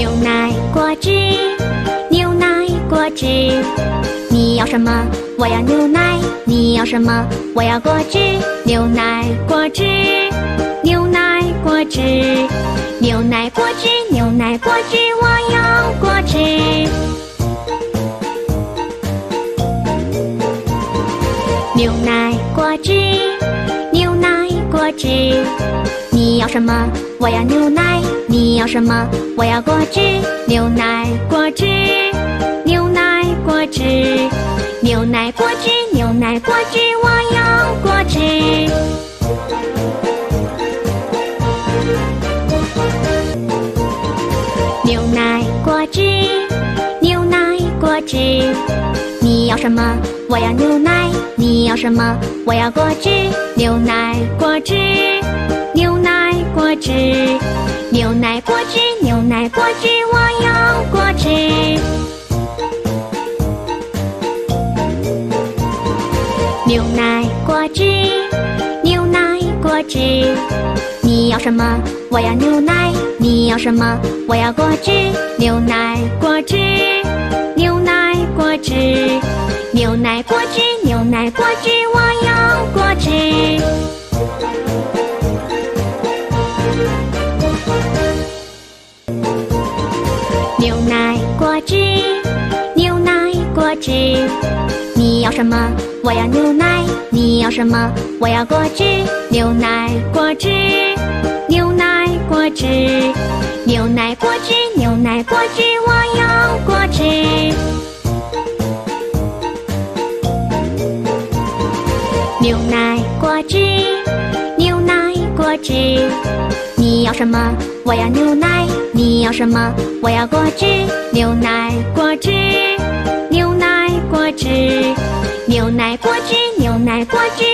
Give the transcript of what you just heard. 牛奶果汁，牛奶果汁。你要什么？我要牛奶。你要什么？我要果汁。牛奶果汁，牛奶果汁，牛奶果汁，牛奶果汁，我要果汁。 牛奶果汁，牛奶果汁，你要什么？我要牛奶。你要什么？我要果汁。牛奶果汁，牛奶果汁，牛奶果汁，牛奶果汁，我要果汁。牛奶果汁，牛奶果汁，你要什么？我要牛奶。 你要什么？我要果汁，牛奶果汁，牛奶果汁，牛奶果汁，牛奶果汁，我要果汁。牛奶果汁，牛奶果汁，你要什么？我要牛奶。你要什么？我要果汁，牛奶果汁，牛奶果汁，牛奶果汁。 牛奶果汁，我要果汁。牛奶果汁，牛奶果汁，你要什么？我要牛奶。你要什么？我要果汁。牛奶果汁，牛奶果汁，牛奶果汁，牛奶果汁，我要果汁。 牛奶果汁，牛奶果汁，你要什么？我要牛奶。你要什么？我要果汁。牛奶果汁，牛奶果汁，牛奶果汁，牛奶果汁。